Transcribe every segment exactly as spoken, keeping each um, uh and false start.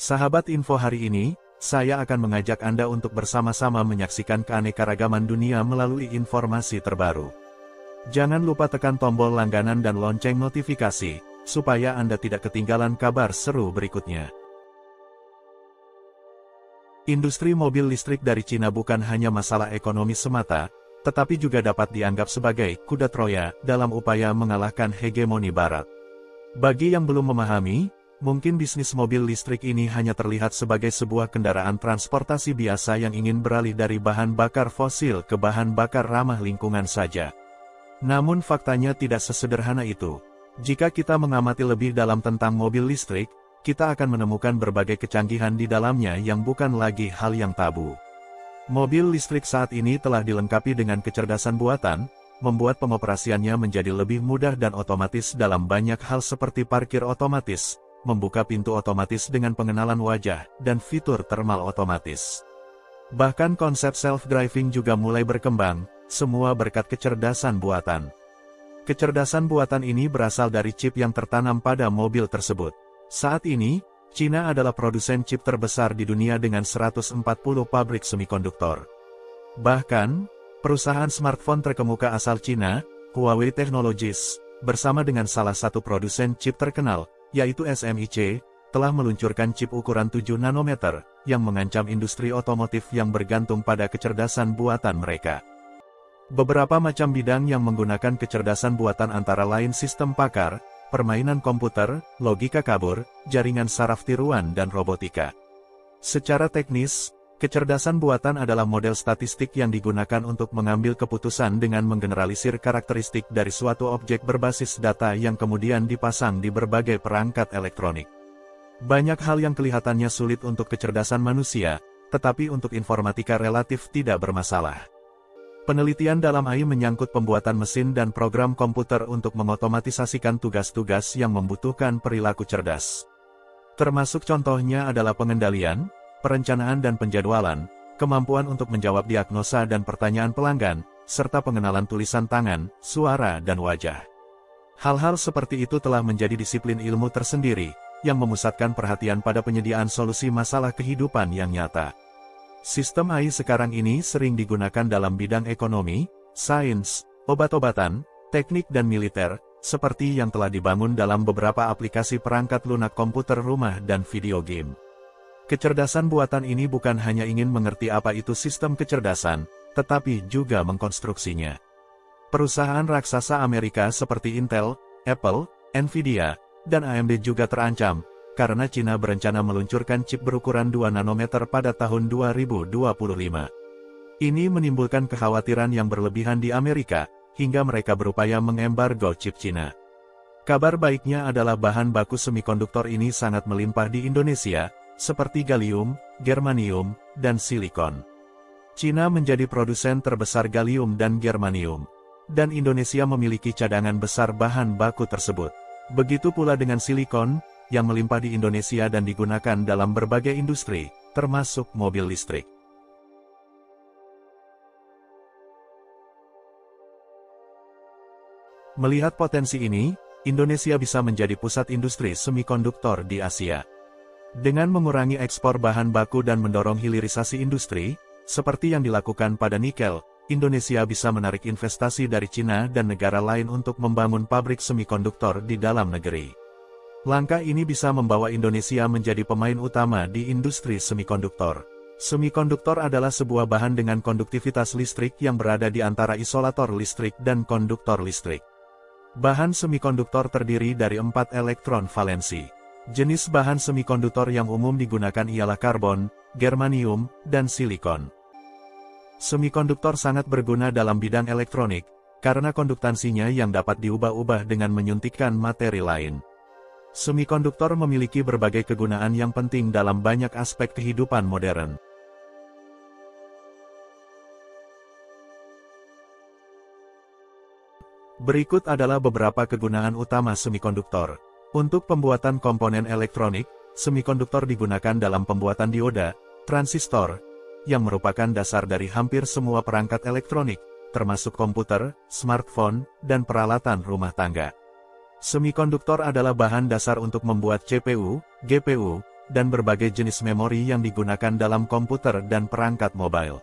Sahabat Info, hari ini, saya akan mengajak Anda untuk bersama-sama menyaksikan keanekaragaman dunia melalui informasi terbaru. Jangan lupa tekan tombol langganan dan lonceng notifikasi, supaya Anda tidak ketinggalan kabar seru berikutnya. Industri mobil listrik dari Cina bukan hanya masalah ekonomi semata, tetapi juga dapat dianggap sebagai kuda Troya dalam upaya mengalahkan hegemoni Barat. Bagi yang belum memahami, mungkin bisnis mobil listrik ini hanya terlihat sebagai sebuah kendaraan transportasi biasa yang ingin beralih dari bahan bakar fosil ke bahan bakar ramah lingkungan saja. Namun faktanya tidak sesederhana itu. Jika kita mengamati lebih dalam tentang mobil listrik, kita akan menemukan berbagai kecanggihan di dalamnya yang bukan lagi hal yang tabu. Mobil listrik saat ini telah dilengkapi dengan kecerdasan buatan, membuat pengoperasiannya menjadi lebih mudah dan otomatis dalam banyak hal seperti parkir otomatis, membuka pintu otomatis dengan pengenalan wajah, dan fitur thermal otomatis. Bahkan konsep self-driving juga mulai berkembang, semua berkat kecerdasan buatan. Kecerdasan buatan ini berasal dari chip yang tertanam pada mobil tersebut. Saat ini, China adalah produsen chip terbesar di dunia dengan seratus empat puluh pabrik semikonduktor. Bahkan, perusahaan smartphone terkemuka asal China, Huawei Technologies, bersama dengan salah satu produsen chip terkenal, yaitu S M I C, telah meluncurkan chip ukuran tujuh nanometer, yang mengancam industri otomotif yang bergantung pada kecerdasan buatan mereka. Beberapa macam bidang yang menggunakan kecerdasan buatan antara lain sistem pakar, permainan komputer, logika kabur, jaringan saraf tiruan dan robotika. Secara teknis, kecerdasan buatan adalah model statistik yang digunakan untuk mengambil keputusan dengan menggeneralisir karakteristik dari suatu objek berbasis data yang kemudian dipasang di berbagai perangkat elektronik. Banyak hal yang kelihatannya sulit untuk kecerdasan manusia, tetapi untuk informatika relatif tidak bermasalah. Penelitian dalam A I menyangkut pembuatan mesin dan program komputer untuk mengotomatisasikan tugas-tugas yang membutuhkan perilaku cerdas. Termasuk contohnya adalah pengendalian, perencanaan dan penjadwalan, kemampuan untuk menjawab diagnosa dan pertanyaan pelanggan, serta pengenalan tulisan tangan, suara dan wajah. Hal-hal seperti itu telah menjadi disiplin ilmu tersendiri, yang memusatkan perhatian pada penyediaan solusi masalah kehidupan yang nyata. Sistem A I sekarang ini sering digunakan dalam bidang ekonomi, sains, obat-obatan, teknik dan militer, seperti yang telah dibangun dalam beberapa aplikasi perangkat lunak komputer rumah dan video game. Kecerdasan buatan ini bukan hanya ingin mengerti apa itu sistem kecerdasan, tetapi juga mengkonstruksinya. Perusahaan raksasa Amerika seperti Intel, Apple, Nvidia, dan A M D juga terancam, karena China berencana meluncurkan chip berukuran dua nanometer pada tahun dua ribu dua puluh lima. Ini menimbulkan kekhawatiran yang berlebihan di Amerika, hingga mereka berupaya mengembargo chip China. Kabar baiknya adalah bahan baku semikonduktor ini sangat melimpah di Indonesia, seperti galium, germanium, dan silikon. China menjadi produsen terbesar galium dan germanium, dan Indonesia memiliki cadangan besar bahan baku tersebut. Begitu pula dengan silikon, yang melimpah di Indonesia dan digunakan dalam berbagai industri, termasuk mobil listrik. Melihat potensi ini, Indonesia bisa menjadi pusat industri semikonduktor di Asia. Dengan mengurangi ekspor bahan baku dan mendorong hilirisasi industri, seperti yang dilakukan pada nikel, Indonesia bisa menarik investasi dari China dan negara lain untuk membangun pabrik semikonduktor di dalam negeri. Langkah ini bisa membawa Indonesia menjadi pemain utama di industri semikonduktor. Semikonduktor adalah sebuah bahan dengan konduktivitas listrik yang berada di antara isolator listrik dan konduktor listrik. Bahan semikonduktor terdiri dari empat elektron valensi. Jenis bahan semikonduktor yang umum digunakan ialah karbon, germanium, dan silikon. Semikonduktor sangat berguna dalam bidang elektronik, karena konduktansinya yang dapat diubah-ubah dengan menyuntikkan materi lain. Semikonduktor memiliki berbagai kegunaan yang penting dalam banyak aspek kehidupan modern. Berikut adalah beberapa kegunaan utama semikonduktor. Untuk pembuatan komponen elektronik, semikonduktor digunakan dalam pembuatan dioda, transistor, yang merupakan dasar dari hampir semua perangkat elektronik, termasuk komputer, smartphone, dan peralatan rumah tangga. Semikonduktor adalah bahan dasar untuk membuat C P U, G P U, dan berbagai jenis memori yang digunakan dalam komputer dan perangkat mobile.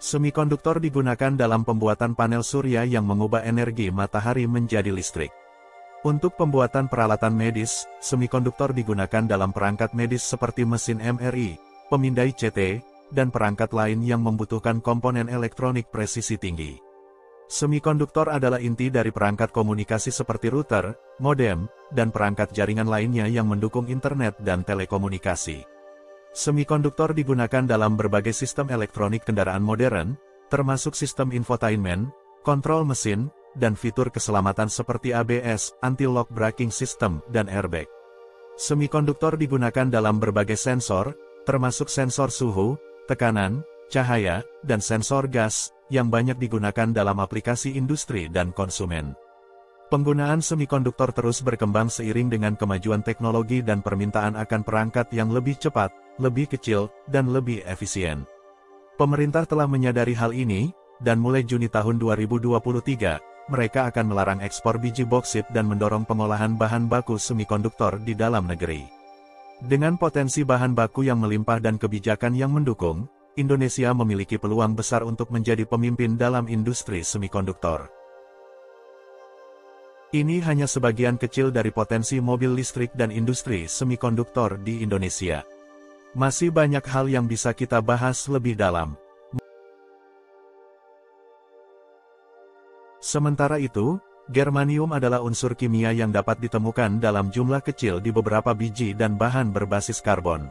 Semikonduktor digunakan dalam pembuatan panel surya yang mengubah energi matahari menjadi listrik. Untuk pembuatan peralatan medis, semikonduktor digunakan dalam perangkat medis seperti mesin M R I, pemindai C T, dan perangkat lain yang membutuhkan komponen elektronik presisi tinggi. Semikonduktor adalah inti dari perangkat komunikasi seperti router, modem, dan perangkat jaringan lainnya yang mendukung internet dan telekomunikasi. Semikonduktor digunakan dalam berbagai sistem elektronik kendaraan modern, termasuk sistem infotainment, kontrol mesin, dan fitur keselamatan seperti A B S, anti-lock braking system, dan airbag. Semikonduktor digunakan dalam berbagai sensor, termasuk sensor suhu, tekanan, cahaya, dan sensor gas, yang banyak digunakan dalam aplikasi industri dan konsumen. Penggunaan semikonduktor terus berkembang seiring dengan kemajuan teknologi dan permintaan akan perangkat yang lebih cepat, lebih kecil, dan lebih efisien. Pemerintah telah menyadari hal ini, dan mulai Juni tahun dua ribu dua puluh tiga, mereka akan melarang ekspor biji boksit dan mendorong pengolahan bahan baku semikonduktor di dalam negeri. Dengan potensi bahan baku yang melimpah dan kebijakan yang mendukung, Indonesia memiliki peluang besar untuk menjadi pemimpin dalam industri semikonduktor. Ini hanya sebagian kecil dari potensi mobil listrik dan industri semikonduktor di Indonesia. Masih banyak hal yang bisa kita bahas lebih dalam. Sementara itu, germanium adalah unsur kimia yang dapat ditemukan dalam jumlah kecil di beberapa biji dan bahan berbasis karbon.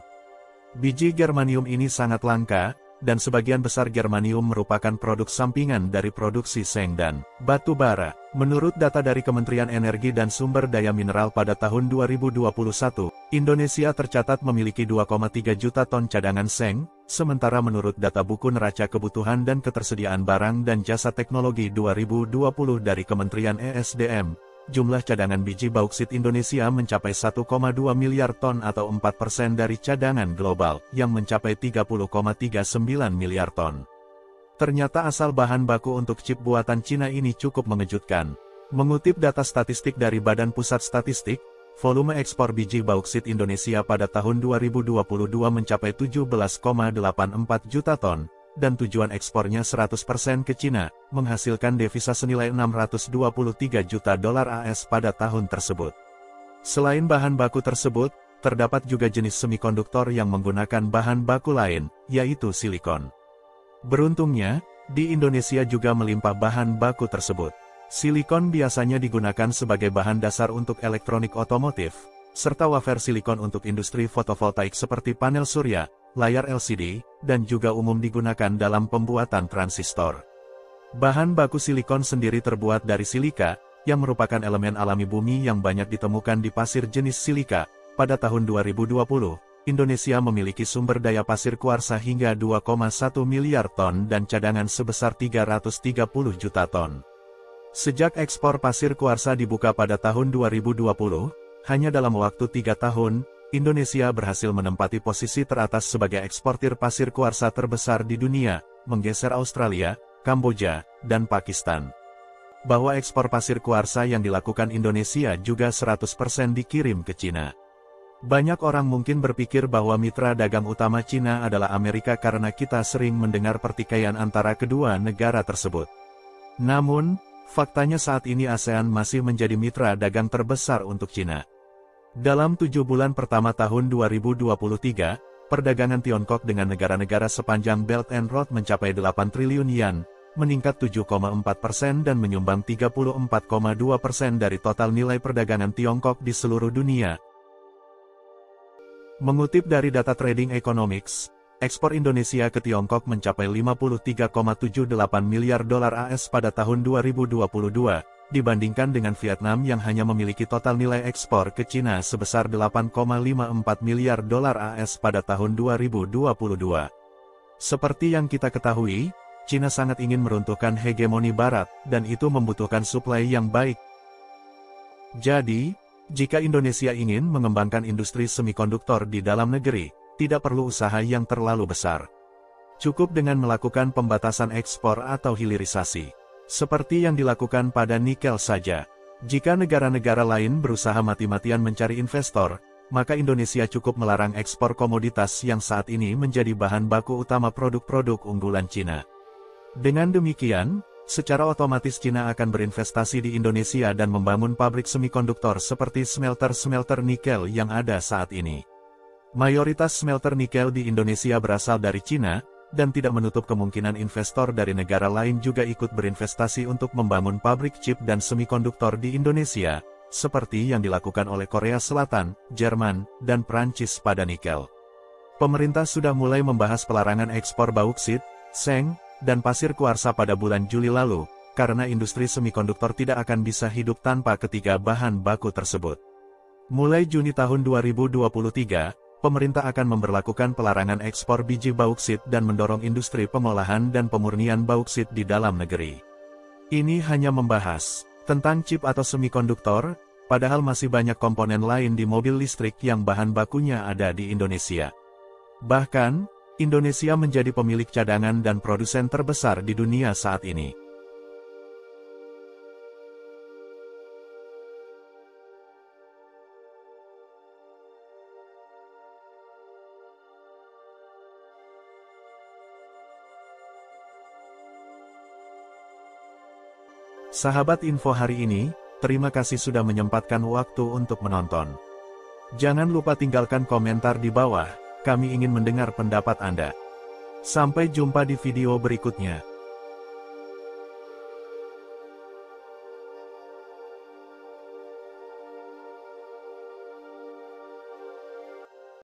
Biji germanium ini sangat langka, dan sebagian besar germanium merupakan produk sampingan dari produksi seng dan batu bara. Menurut data dari Kementerian Energi dan Sumber Daya Mineral pada tahun dua ribu dua puluh satu, Indonesia tercatat memiliki dua koma tiga juta ton cadangan seng, sementara menurut data Buku Neraca Kebutuhan dan Ketersediaan Barang dan Jasa Teknologi dua ribu dua puluh dari Kementerian E S D M, jumlah cadangan biji bauksit Indonesia mencapai satu koma dua miliar ton atau empat persen dari cadangan global, yang mencapai tiga puluh koma tiga sembilan miliar ton. Ternyata asal bahan baku untuk chip buatan Cina ini cukup mengejutkan. Mengutip data statistik dari Badan Pusat Statistik, volume ekspor biji bauksit Indonesia pada tahun dua ribu dua puluh dua mencapai tujuh belas koma delapan empat juta ton, dan tujuan ekspornya seratus persen ke Cina, menghasilkan devisa senilai enam ratus dua puluh tiga juta dolar A S pada tahun tersebut. Selain bahan baku tersebut, terdapat juga jenis semikonduktor yang menggunakan bahan baku lain, yaitu silikon. Beruntungnya, di Indonesia juga melimpah bahan baku tersebut. Silikon biasanya digunakan sebagai bahan dasar untuk elektronik otomotif, serta wafer silikon untuk industri fotovoltaik seperti panel surya, layar L C D, dan juga umum digunakan dalam pembuatan transistor. Bahan baku silikon sendiri terbuat dari silika, yang merupakan elemen alami bumi yang banyak ditemukan di pasir jenis silika. Pada tahun dua ribu dua puluh, Indonesia memiliki sumber daya pasir kuarsa hingga dua koma satu miliar ton dan cadangan sebesar tiga ratus tiga puluh juta ton. Sejak ekspor pasir kuarsa dibuka pada tahun dua ribu dua puluh, hanya dalam waktu tiga tahun, Indonesia berhasil menempati posisi teratas sebagai eksportir pasir kuarsa terbesar di dunia, menggeser Australia, Kamboja, dan Pakistan. Bahwa ekspor pasir kuarsa yang dilakukan Indonesia juga seratus persen dikirim ke Cina. Banyak orang mungkin berpikir bahwa mitra dagang utama Cina adalah Amerika karena kita sering mendengar pertikaian antara kedua negara tersebut. Namun, faktanya saat ini ASEAN masih menjadi mitra dagang terbesar untuk Cina. Dalam tujuh bulan pertama tahun dua ribu dua puluh tiga, perdagangan Tiongkok dengan negara-negara sepanjang Belt and Road mencapai delapan triliun yen, meningkat tujuh koma empat persen dan menyumbang tiga puluh empat koma dua persen dari total nilai perdagangan Tiongkok di seluruh dunia. Mengutip dari data Trading Economics, ekspor Indonesia ke Tiongkok mencapai lima puluh tiga koma tujuh delapan miliar dolar A S pada tahun dua ribu dua puluh dua, dibandingkan dengan Vietnam yang hanya memiliki total nilai ekspor ke Cina sebesar delapan koma lima empat miliar dolar A S pada tahun dua ribu dua puluh dua. Seperti yang kita ketahui, Cina sangat ingin meruntuhkan hegemoni Barat, dan itu membutuhkan suplai yang baik. Jadi, jika Indonesia ingin mengembangkan industri semikonduktor di dalam negeri, tidak perlu usaha yang terlalu besar. Cukup dengan melakukan pembatasan ekspor atau hilirisasi, seperti yang dilakukan pada nikel saja. Jika negara-negara lain berusaha mati-matian mencari investor, maka Indonesia cukup melarang ekspor komoditas yang saat ini menjadi bahan baku utama produk-produk unggulan Cina. Dengan demikian, secara otomatis Cina akan berinvestasi di Indonesia dan membangun pabrik semikonduktor seperti smelter-smelter nikel yang ada saat ini. Mayoritas smelter nikel di Indonesia berasal dari Cina, dan tidak menutup kemungkinan investor dari negara lain juga ikut berinvestasi untuk membangun pabrik chip dan semikonduktor di Indonesia, seperti yang dilakukan oleh Korea Selatan, Jerman, dan Prancis pada nikel. Pemerintah sudah mulai membahas pelarangan ekspor bauksit, seng, dan pasir kuarsa pada bulan Juli lalu, karena industri semikonduktor tidak akan bisa hidup tanpa ketiga bahan baku tersebut. Mulai Juni tahun dua ribu dua puluh tiga, pemerintah akan memberlakukan pelarangan ekspor biji bauksit dan mendorong industri pengolahan dan pemurnian bauksit di dalam negeri. Ini hanya membahas tentang chip atau semikonduktor, padahal masih banyak komponen lain di mobil listrik yang bahan bakunya ada di Indonesia. Bahkan, Indonesia menjadi pemilik cadangan dan produsen terbesar di dunia saat ini. Sahabat info hari ini, terima kasih sudah menyempatkan waktu untuk menonton. Jangan lupa tinggalkan komentar di bawah, kami ingin mendengar pendapat Anda. Sampai jumpa di video berikutnya.